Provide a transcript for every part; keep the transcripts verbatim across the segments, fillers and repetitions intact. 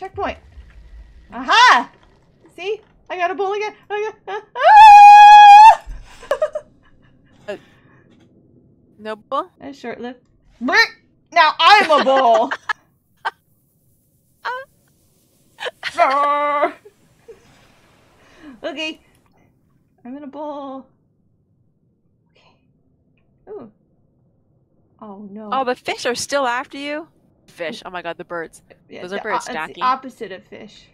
Checkpoint. Aha! See? I got a bull again. I got... Ah! uh, no bull? That's short-lived. Now I'm a bull! Okay. I'm in a bull. Okay. Ooh. Oh, no. Oh, the fish are still after you? Fish. Oh, my God. The birds. Yeah, those are birds, Jackie. It's the opposite of fish.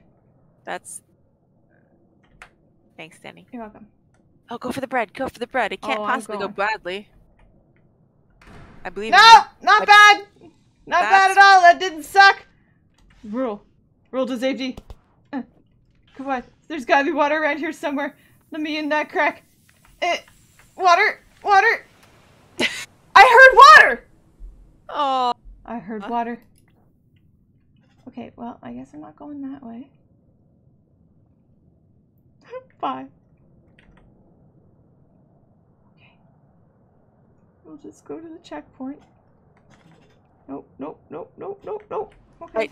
That's... Thanks, Danny. You're welcome. Oh, go for the bread. Go for the bread. It can't oh, possibly go badly. I believe No! You. Not like, bad! Not bad at all! That didn't suck! Rule. Rule to safety. Uh, come on. There's gotta be water around here somewhere. Let me in that crack. Uh, water! Water! I heard water! Oh. I heard water. Okay, well, I guess I'm not going that way. Bye. Okay. We'll just go to the checkpoint. Nope, nope, nope, nope, nope, nope. Okay. Wait.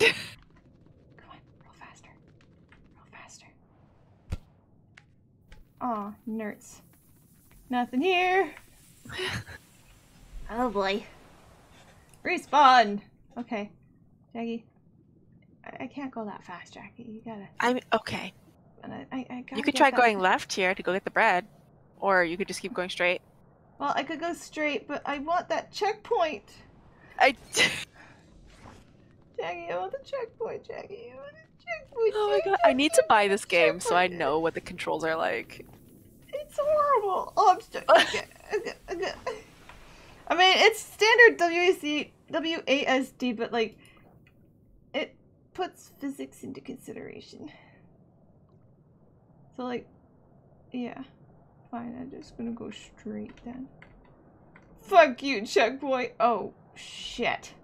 Come on, roll faster. Roll faster. Aw, nerds. Nothing here. Oh boy. Respawn! Okay. Jackie. I, I can't go that fast, Jackie. You gotta... I'm... Okay. And I, I, I gotta you could try that... going left here to go get the bread. Or you could just keep going straight. Well, I could go straight, but I want that checkpoint! I... Jackie, I want the checkpoint, Jackie. I want the checkpoint, Oh Jackie, my god, Jackie, I need to buy this game so I know what the controls are like. It's horrible! Oh, I'm stuck. Okay, okay, okay. I mean, it's standard W A S D, but like, it puts physics into consideration. So like, yeah, fine, I'm just gonna go straight then. Fuck you, checkpoint! Oh, shit.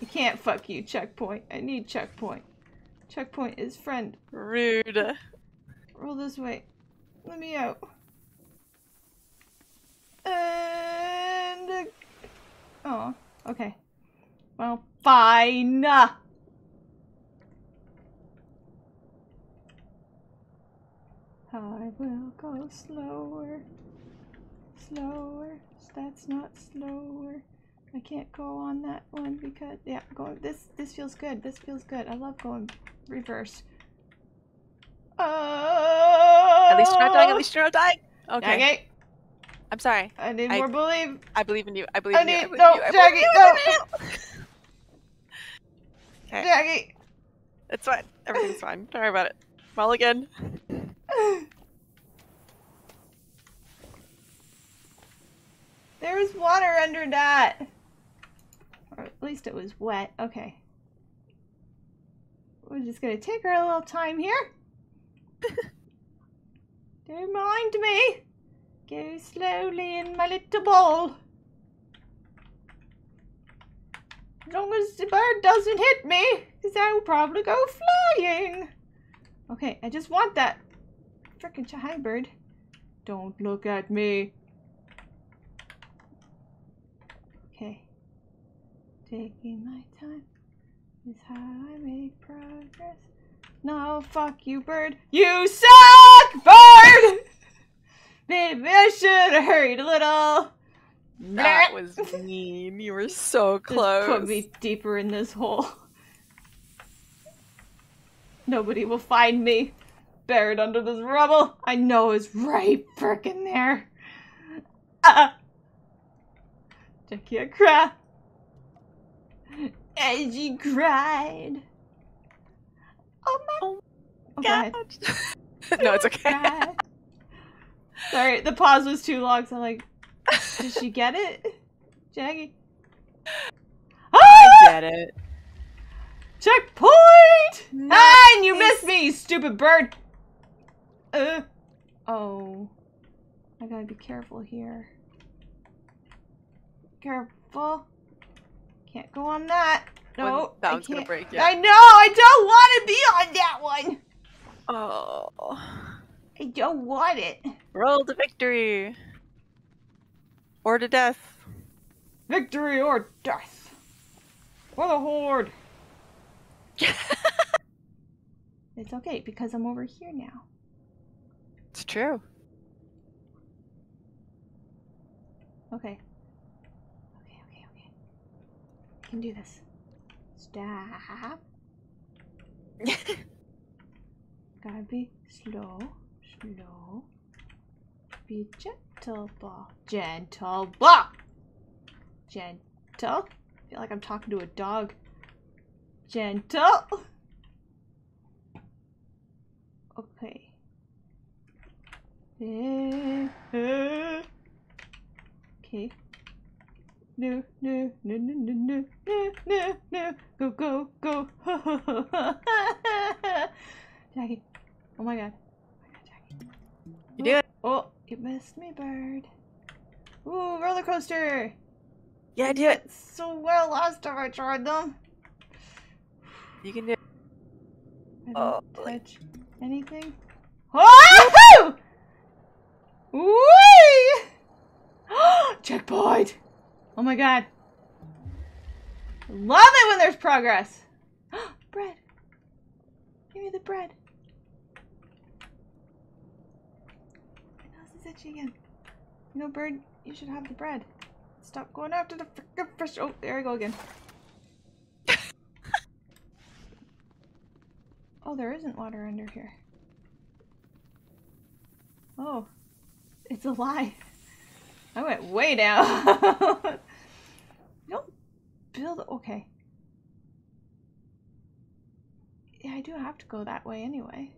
I can't fuck you, checkpoint. I need checkpoint. Checkpoint is friend. Rude. Roll this way. Let me out. And... Uh, oh, okay. Well, fine! I will go slower. Slower. That's not slower. I can't go on that one because... Yeah, go, this, this feels good. This feels good. I love going reverse. Oh! At least you're not dying. At least you're not dying. Okay. Okay. I'm sorry. I need I, more believe. I believe in you. I believe I in need, you. I believe no, in you. I Jackie, believe no. Okay. Jackie. It's fine. Everything's fine. Don't worry about it. Mulligan. There was water under that. Or at least it was wet. Okay. We're just going to take her a little time here. Don't mind me. Go slowly in my little bowl. As long as the bird doesn't hit me, because I'll probably go flying. Okay, I just want that frickin' shy bird. Don't look at me. Okay. Taking my time is how I make progress. No, fuck you, bird. You suck, bird! Maybe I should have hurried a little. That was mean. You were so close. Just put me deeper in this hole. Nobody will find me. Buried under this rubble. I know it's right frickin' there. Uh, Jackie, I cried. And she cried. Oh my, oh my god. god. No, it's okay. God. Sorry, the pause was too long, so I'm like, did she get it? Jackie? Ah! I get it. Checkpoint! Nice. And you missed me, you stupid bird! Uh, oh. I gotta be careful here. Careful. Can't go on that. No, that one's gonna break, yeah. I know! I don't want to be on that one! Oh. I don't want it. Roll to victory. Or to death. Victory or death. For the horde. It's okay, because I'm over here now. It's true. Okay. Okay, okay, okay. I can do this. Stop. Gotta be slow, slow. Be gentle, ball. Gentle, ball! Gentle. I feel like I'm talking to a dog. Gentle. Okay. Okay. No, no, no, no, no, no, no, no, no. Go, go, go. Jackie. Oh my god. Oh my god, Jackie. You do it. Oh, you missed me, bird. Ooh, roller coaster. Yeah, I do it. So well last time I tried them. You can do it. I don't oh, touch anything. Oh! Whee! Checkpoint! Oh my god. I love it when there's progress. Bread. Give me the bread. What else is itchy again? You know, bird, you should have the bread. Stop going after the frickin' fish. Oh, there we go again. Oh, there isn't water under here. Oh, it's a lie. I went way down. Don't build. Okay. Yeah, I do have to go that way anyway.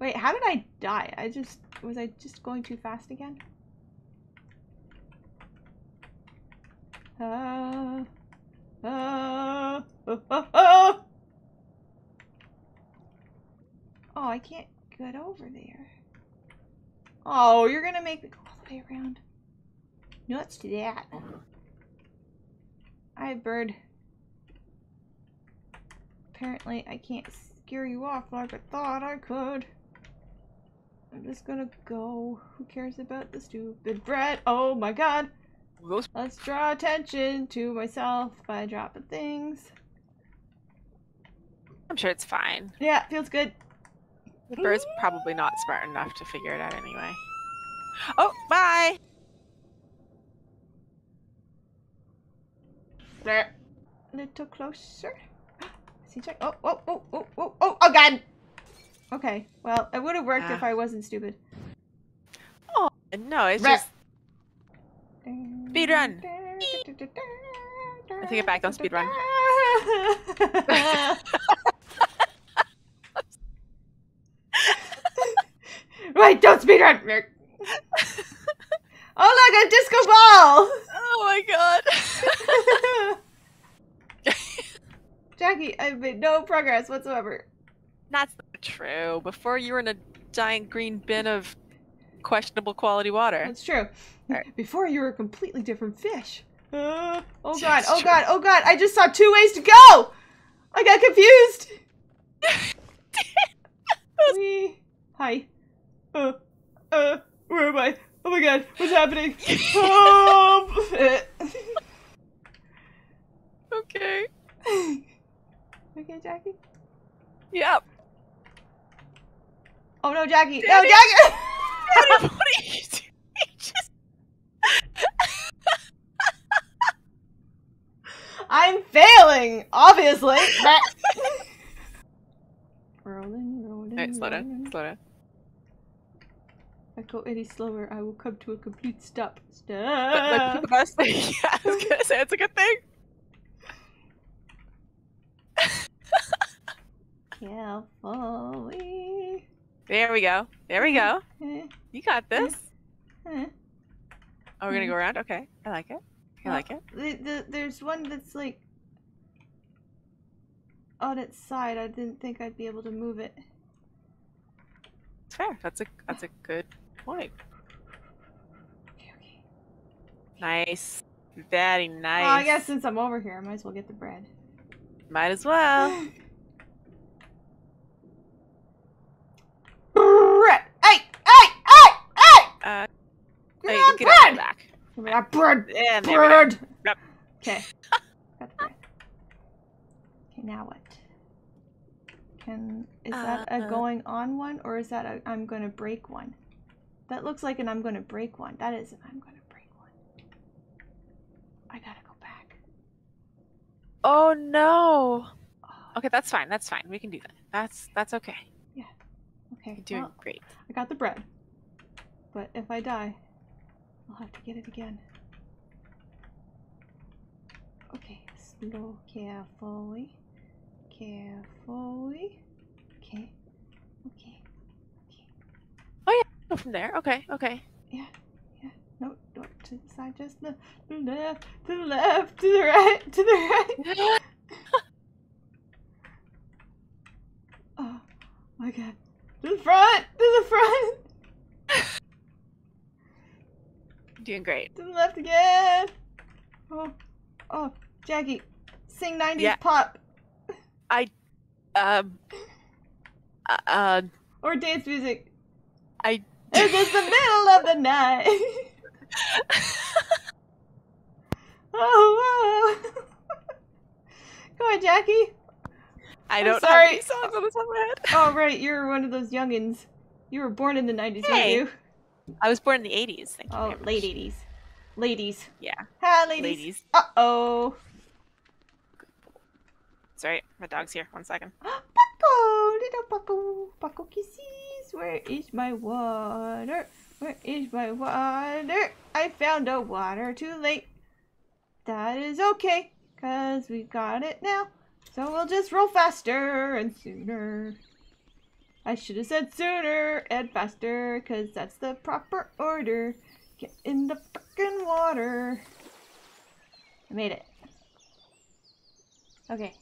Wait, how did I die? I just was I just going too fast again? Uh, uh, uh, uh, uh. Oh, I can't get over there. Oh, you're gonna make me go all the way around. Nuts to that. Hi, bird. Apparently, I can't scare you off like I thought I could. I'm just gonna go. Who cares about the stupid bread? Oh my god. Let's draw attention to myself by dropping things. I'm sure it's fine. Yeah, feels good. The bird's probably not smart enough to figure it out anyway. Oh, bye! There. Little closer. See, check. Oh, oh, oh, oh, oh, oh, oh, god! Okay, well, it would have worked yeah. if I wasn't stupid. Oh, no, it's Rare. just. Speedrun! I think it back on speedrun. Right, don't speedrun! Oh look, a disco ball! Oh my god. Jackie, I've made no progress whatsoever. That's not true. Before you were in a giant green bin of questionable quality water. That's true. Right. Before you were a completely different fish. Uh, oh god, oh god, oh god, I just saw two ways to go! I got confused! Wee. Hi. Uh, uh, where am I? Oh my god, what's happening? um, okay. Okay, Jackie? Yep. Oh no, Jackie! Daddy. No, Jackie! Daddy, what are you doing? Just... I'm failing, obviously! Rolling, rolling, right, slow down, slow down. If I go any slower, I will come to a complete stop. Stop! But, like, the best thing, yeah, I was gonna say, it's a good thing. Carefully. There we go. There we go. You got this. Oh, we're gonna go around? Okay. I like it. I like it. The, the, there's one that's, like, on its side. I didn't think I'd be able to move it. It's fair. That's a, that's a good... point. Okay, okay. Nice. Very nice. Well, I guess since I'm over here, I might as well get the bread. Might as well. Bread! Hey! Hey! Hey! Hey! Uh, hey, you get bread! Back. Give me that bread! Yeah, bread! Yep. Okay. Got the bread. Okay, now what? Can is uh, that a going on one, or is that a I'm gonna break one? That looks like an I'm gonna break one. That is an I'm gonna break one. I gotta go back. Oh no. Oh. Okay, that's fine. That's fine. We can do that. That's that's okay. Yeah. Okay. You're doing well, great. I got the bread, but if I die, I'll have to get it again. Okay, slow, carefully, carefully. Okay, okay, okay. Oh yeah, go from there. Okay, okay. Yeah, yeah. No, no, to the side, just the, the left, to the left, to the right, to the right. Oh my god! To the front, to the front. You're doing great. To the left again. Oh. Oh, Jackie, sing nineties yeah. pop. I, um, uh, uh, or dance music. I. It's just the middle of the night. Oh, wow. Come on, Jackie. I don't. I'm sorry. Have these songs on the top of my head. Oh, right, you're one of those youngins. You were born in the nineties, hey. Weren't you? I was born in the eighties. Thank you very much. Oh, late eighties. Ladies. Yeah. Hi, ladies. ladies. Uh-oh. Sorry, my dog's here. One second. Bucko! Little Bucko! Bucko kisses! Where is my water? Where is my water? I found a water too late. That is okay, because we got it now. So we'll just roll faster and sooner. I should have said sooner and faster, because that's the proper order. Get in the frickin' water. I made it. Okay.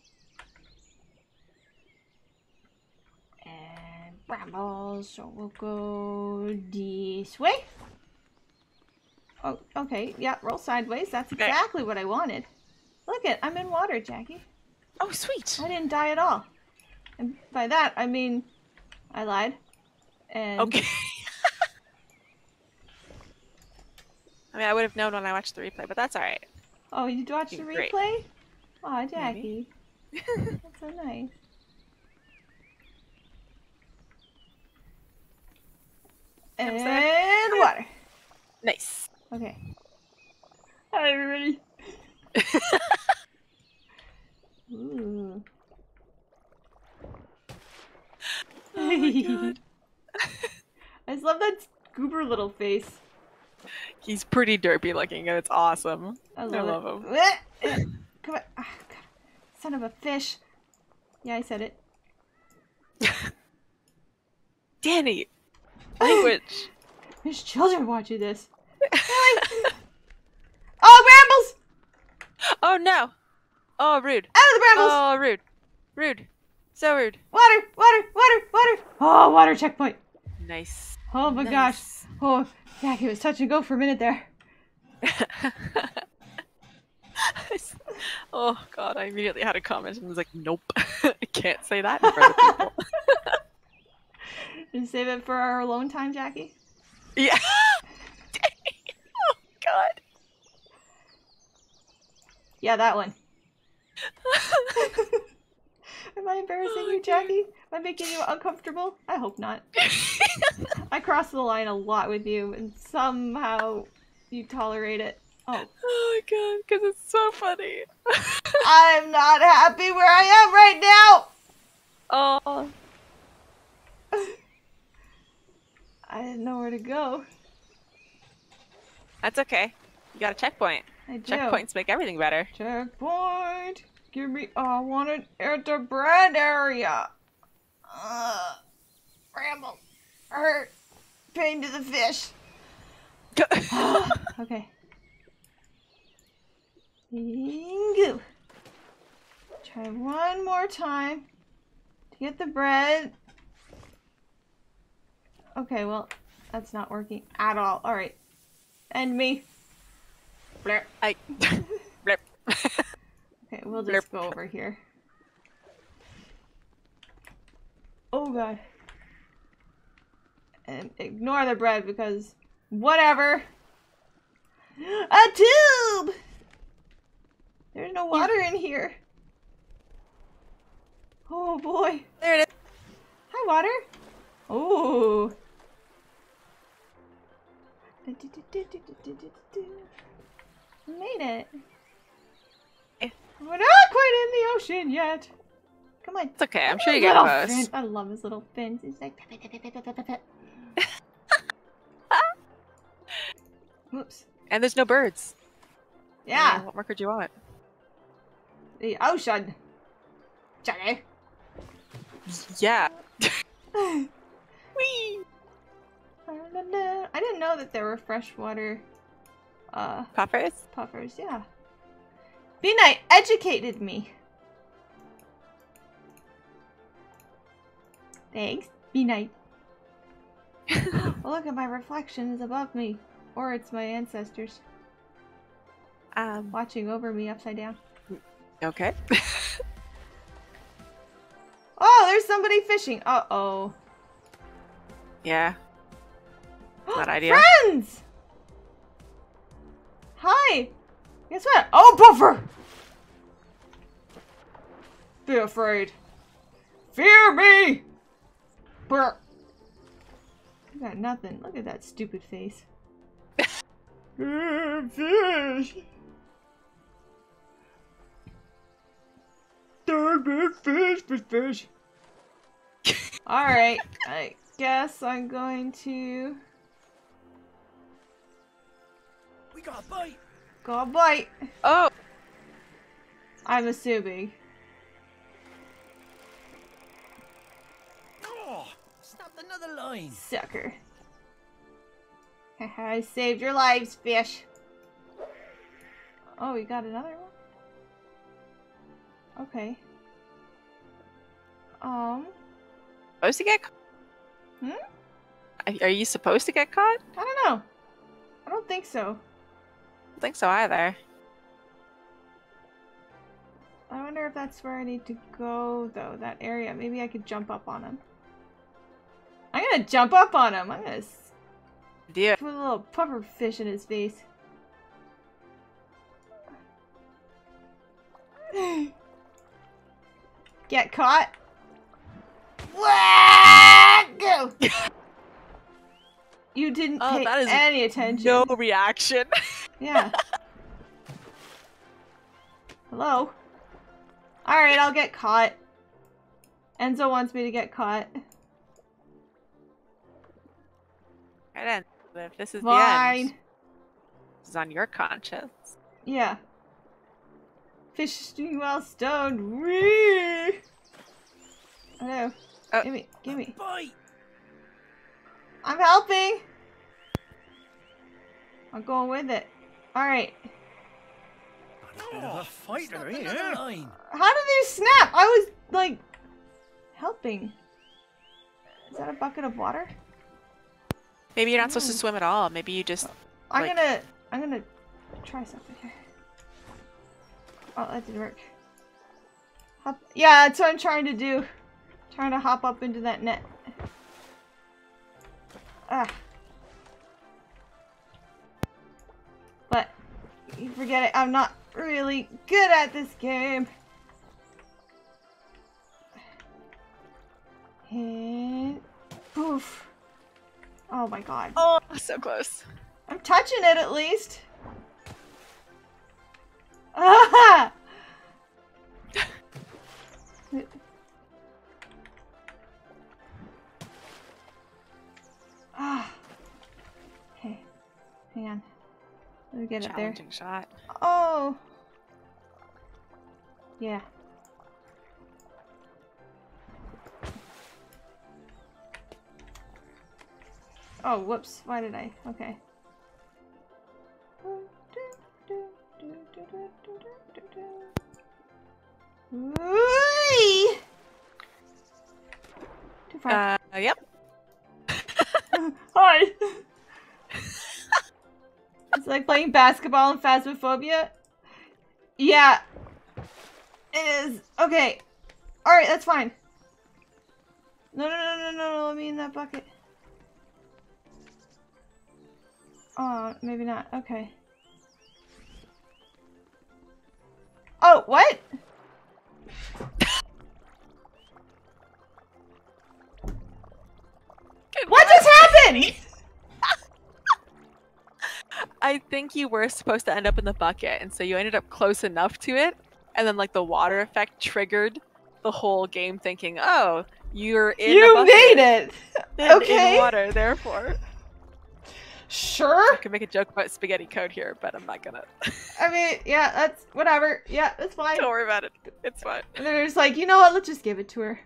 And brambles, so we'll go this way. Oh, okay. Yeah, roll sideways. That's okay. Exactly what I wanted. Look it, I'm in water, Jackie. Oh, sweet. I didn't die at all. And by that, I mean, I lied. And okay. I mean, I would have known when I watched the replay, but that's alright. Oh, you watched the replay? Great. Aw, Jackie. That's so nice. And water. Nice. Okay. Hi, everybody. Ooh. Oh my god. I just love that goober little face. He's pretty derpy looking, and it's awesome. I love, I love it. him. Come on. Oh, son of a fish. Yeah, I said it. Danny! Language! There's children watching this. Oh, brambles! Oh, no. Oh, rude. Out of the brambles! Oh, rude. Rude. So rude. Water! Water! Water! Water! Oh, water checkpoint. Nice. Oh, my nice. gosh. Oh, Jackie, it was touch and go for a minute there. Oh god, I immediately had a comment and was like, nope, I can't say that in front of people. Did you save it for our alone time, Jackie? Yeah. Oh god. Yeah, that one. Am I embarrassing you, Jackie? Am I making you uncomfortable? I hope not. I cross the line a lot with you, and somehow you tolerate it. Oh. Oh my god, because it's so funny. I'm not happy where I am right now! Oh. I didn't know where to go. That's okay. You got a checkpoint. I do. Checkpoints make everything better. Checkpoint! Give me, oh, I want it at the bread area. Uh, bramble. Hurt. Pain to the fish. Okay. Bingo. Try one more time to get the bread. Okay, well, that's not working at all. All right. End me. Blurp. I. Blurp. Okay, we'll just Blurp. go over here. Oh god. And ignore the bread because whatever. A tube! There's no water in here. Oh boy. There it is. Hi, water. Oh. Made it. We're not quite in the ocean yet. Come on. It's okay. I'm sure you get close. I love his little fins. He's like. Whoops. And there's no birds. Yeah. Uh, what more could you want? The ocean. Jackie. Yeah. Whee! I didn't know that there were freshwater uh, puffers. Puffers, yeah. B-Knight educated me. Thanks, B-Knight. Oh, look at my reflection is above me, or it's my ancestors um, watching over me upside down. Okay. Oh, there's somebody fishing. Uh oh. Yeah. Bad idea. Friends! Hi! Guess what? Oh, buffer! Be afraid. Fear me! Brr. I got nothing. Look at that stupid face. Fish! Darn big fish, big fish! Alright, I guess I'm going to. We got a bite! Got a bite! Oh! I'm assuming. Oh! Snapped another line! Sucker. Haha, I saved your lives, fish! Oh, you got another one? Okay. Um. Supposed to get caught? Hmm? Are you supposed to get caught? I don't know. I don't think so. I don't think so either. I wonder if that's where I need to go, though, that area. Maybe I could jump up on him. I'm gonna jump up on him! I'm gonna Dear. put a little puffer fish in his face. Get caught. Go. You didn't oh, pay that is any attention. No reaction. Yeah. Hello. All right, I'll get caught. Enzo wants me to get caught. I don't know if this is Fine. the end. This is on your conscience. Yeah. Fishing well stoned. Whee! Hello. Oh. Gimme, gimme. Bite. I'm helping! I'm going with it. Alright. Oh, fighter here. How did they snap? I was, like, helping. Is that a bucket of water? Maybe you're not mm. supposed to swim at all. Maybe you just, I'm like... gonna, I'm gonna try something here. Oh, that didn't work. Hop. Yeah, that's what I'm trying to do. Trying to hop up into that net. Ah. But, you forget it, I'm not really good at this game. And poof. Oh my god. Oh, so close. I'm touching it at least. Ah! Ah. Okay. Hang on. Let me get it there. Challenging shot. Oh. Yeah. Oh, whoops. Why did I? Okay. Too far. Uh, yep. Hi! It's like playing basketball in Phasmophobia? Yeah. It is. Okay. Alright, that's fine. No, no, no, no, no, no, let me in that bucket. Oh, maybe not. Okay. Oh, what? many. I think you were supposed to end up in the bucket, and so you ended up close enough to it, and then like the water effect triggered the whole game thinking, oh, you're in you a bucket. You made it! Okay. In water, therefore. Sure. I can make a joke about spaghetti code here, but I'm not gonna. I mean, yeah, that's whatever. Yeah, that's fine. Don't worry about it. It's fine. And then it's like, you know what? Let's just give it to her.